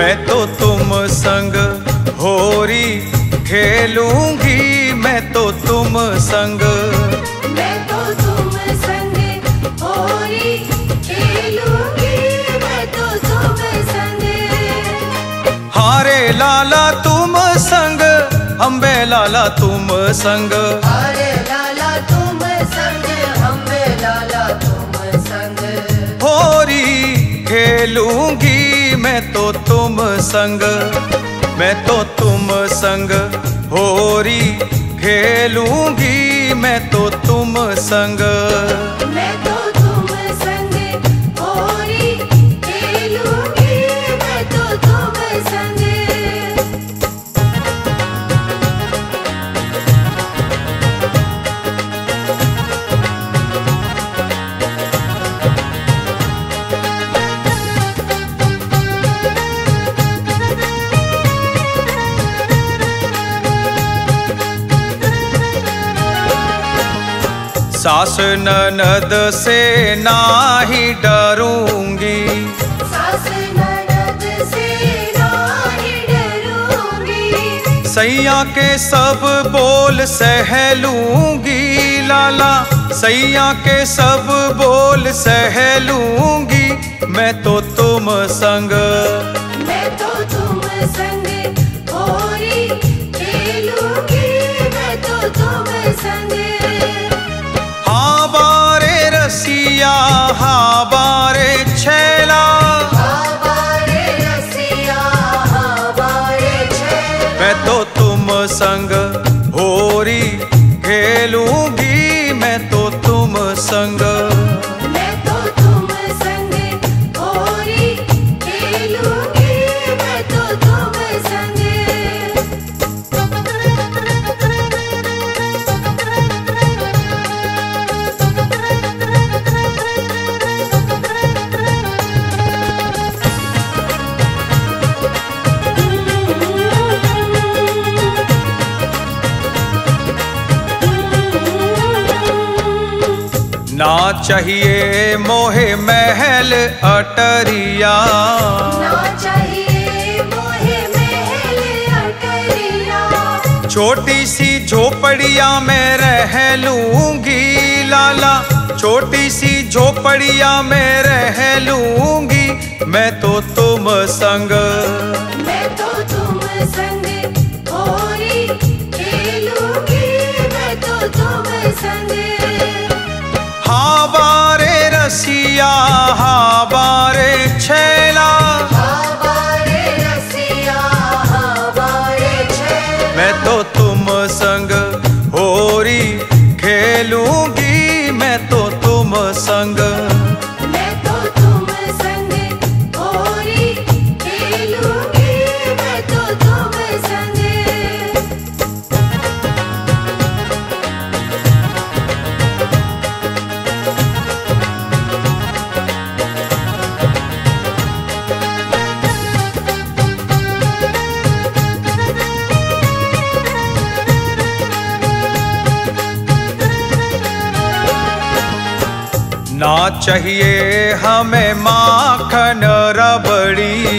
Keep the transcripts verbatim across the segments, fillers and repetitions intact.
मैं तो तुम संग होरी खेलूंगी, मैं तो तुम संग, मैं तो तुम संग होरी खेलूंगी, मैं तो तुम संग। हारे लाला तुम संग, अम्बे लाला तुम संग, हारे लाला तुम संग, अम्बे लाला तुम संग। होरी खेलूंगी मैं तो तुम संग, मैं तो तुम संग होरी खेलूंगी, मैं तो तुम संग, मैं तो तुम संग होरी खेलूंगी, मैं तो तुम संग। सास ननद से नाही डरूंगी, सास ननद से नाही डरूंगी। सैया के सब बोल सह लूंगी लाला, सैया के सब बोल सह लूंगी, मैं तो तुम संग, मैं तो तुम संग होरी खेलूंगी, मैं तो तुम संग। रसिया हा बारे छैला, हा बारे रसिया, हा बारे छैला। मैं तो तुम संग होरी खेलूंगी, मैं तो तुम संग, मैं तो तुम संग होरी खेलूंगी, मैं तो तुम संग। ना चाहिए मोहे महल अटरिया, ना चाहिए मोहे महल अटरिया। छोटी सी झोपड़िया में रह लूंगी लाला, छोटी सी झोपड़िया में रह लूंगी, मैं तो तुम संग, मैं तो तुम संग होरी खेलूंगी, मैं तो तुम संग। हा बारे रसिया, हा बारे छैला, हा बारे रसिया, हा बारे छैला। मैं तो तुम संग होरी खेलूंगी, मैं तो तुम संग, मैं तो तुम संग होरी खेलूंगी, मैं तो तुम संग। ना चाहिए हमें माखन रबड़ी,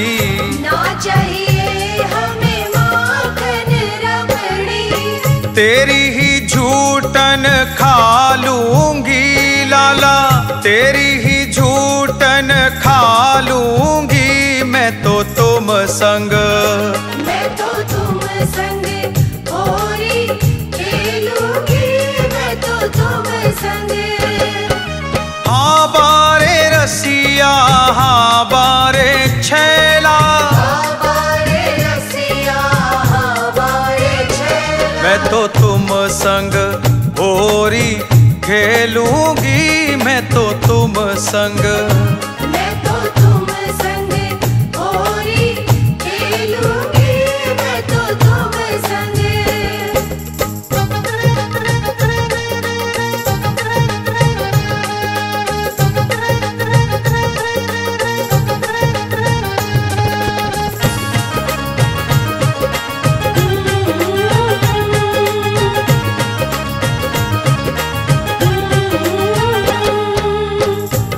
ना चाहिए हमें माखन रबड़ी। तेरी ही झूठन खा लूंगी लाला, तेरी ही झूठन खा लूंगी, मैं तो तुम संग, मैं तो तुम संग होरी खेलूंगी, मैं तो तुम संग। हा बारे रसिया, हा बारे छैला, हा बारे रसिया, हा बारे छैला। मैं तो तुम संग होरी खेलूंगी, मैं तो तुम संग, मैं तो तुम संग होरी खेलूंगी, मैं तो तुम संग।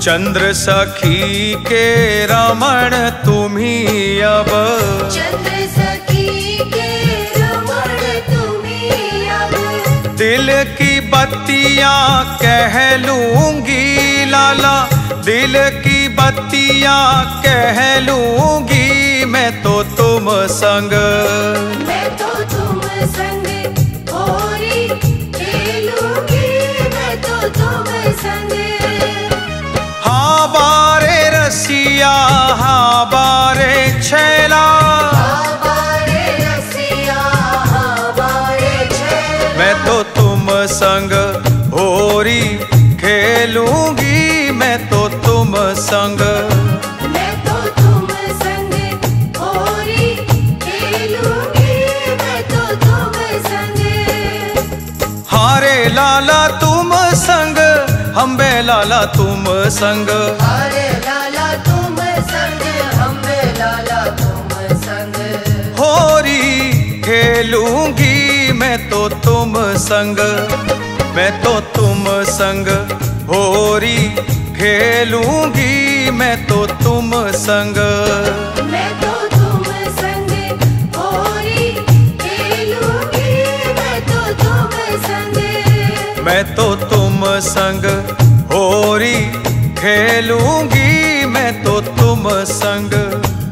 चंद्र सखी के रमण तुम्ही अब, चंद्र सखी के रमण तुम्ही अब, दिल की बत्तियाँ कह लूंगी लाला, दिल की बत्तियाँ कह लूंगी मैं तो तुम संग, मैं तो तुम संग होरी खेलूंगी मैं तो तुम संग। हाँ बारे रसिया, हाँ बारे छैला, हाँ बारे रसिया, हाँ बारे छैला, मैं तो तुम संग होरी खेलूंगी मैं तो तुम संग, मैं तो तुम संग होरी खेलूंगी मैं तो तुम संग। हारे लाला तुम संग, अम्बे लाला तुम संग, हारे लाला तुम संग, अम्बे लाला तुम संग, होरी खेलूंगी मैं तो तुम संग, मैं तो तुम संग होरी खेलूंगी मैं तो तुम संग, मैं तो तुम संग होरी खेलूंगी मैं तो तुम संग, मैं तो तुम संग होरी खेलूंगी मैं तो तुम संग।